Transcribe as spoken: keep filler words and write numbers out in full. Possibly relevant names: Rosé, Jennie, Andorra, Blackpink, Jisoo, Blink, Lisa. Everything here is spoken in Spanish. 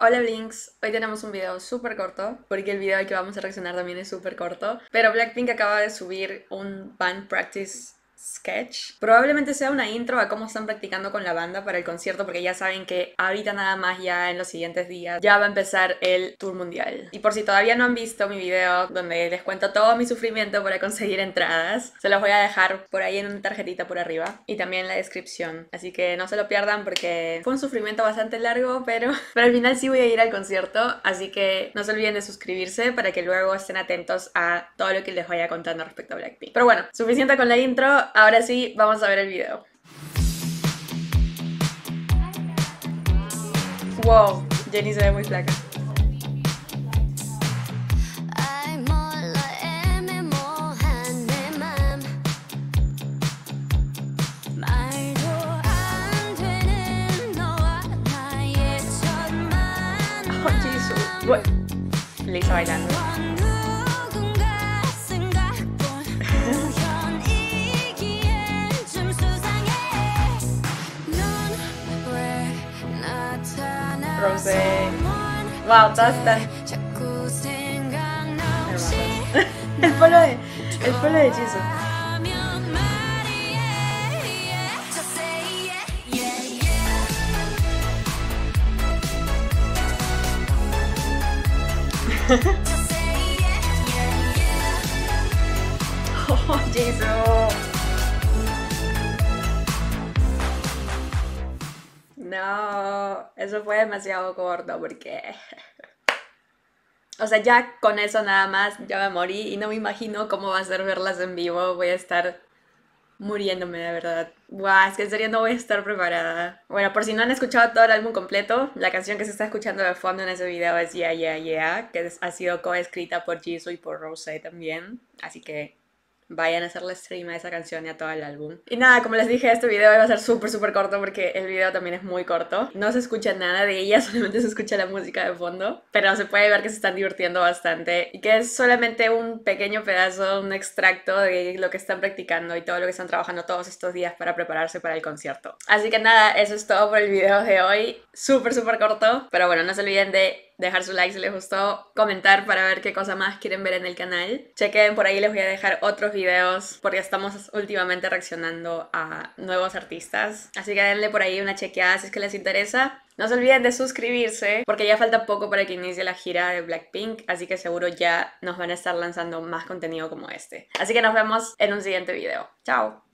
Hola Blinks, hoy tenemos un video súper corto, porque el video al que vamos a reaccionar también es súper corto. Pero Blackpink acaba de subir un band practice sketch. Probablemente sea una intro a cómo están practicando con la banda para el concierto, porque ya saben que ahorita nada más, ya en los siguientes días, ya va a empezar el tour mundial. Y por si todavía no han visto mi video donde les cuento todo mi sufrimiento para conseguir entradas, se los voy a dejar por ahí en una tarjetita por arriba y también en la descripción. Así que no se lo pierdan porque fue un sufrimiento bastante largo, pero, pero al final sí voy a ir al concierto. Así que no se olviden de suscribirse para que luego estén atentos a todo lo que les vaya contando respecto a Blackpink. Pero bueno, suficiente con la intro. Ahora sí, vamos a ver el video. Wow, Jennie se ve muy flaca. Oh, Jisoo. What? Lisa bailando. Rosé. Wow, todas están hermosas. El polo de, el polo de Jisoo. Oh, Jisoo. No, eso fue demasiado corto porque... O sea, ya con eso nada más, ya me morí y no me imagino cómo va a ser verlas en vivo. Voy a estar muriéndome, de verdad. Guau, es que en serio no voy a estar preparada. Bueno, por si no han escuchado todo el álbum completo, la canción que se está escuchando de fondo en ese video es Yeah, Yeah, Yeah, que ha sido coescrita por Jisoo y por Rosé también. Así que... vayan a hacerle stream a esa canción y a todo el álbum. Y nada, como les dije, este video iba a ser súper súper corto porque el video también es muy corto. No se escucha nada de ella, solamente se escucha la música de fondo. Pero se puede ver que se están divirtiendo bastante. Y que es solamente un pequeño pedazo, un extracto de lo que están practicando y todo lo que están trabajando todos estos días para prepararse para el concierto. Así que nada, eso es todo por el video de hoy. Súper súper corto. Pero bueno, no se olviden de... dejar su like si les gustó, comentar para ver qué cosa más quieren ver en el canal. Chequen, por ahí les voy a dejar otros videos porque estamos últimamente reaccionando a nuevos artistas. Así que denle por ahí una chequeada si es que les interesa. No se olviden de suscribirse porque ya falta poco para que inicie la gira de Blackpink. Así que seguro ya nos van a estar lanzando más contenido como este. Así que nos vemos en un siguiente video. ¡Chao!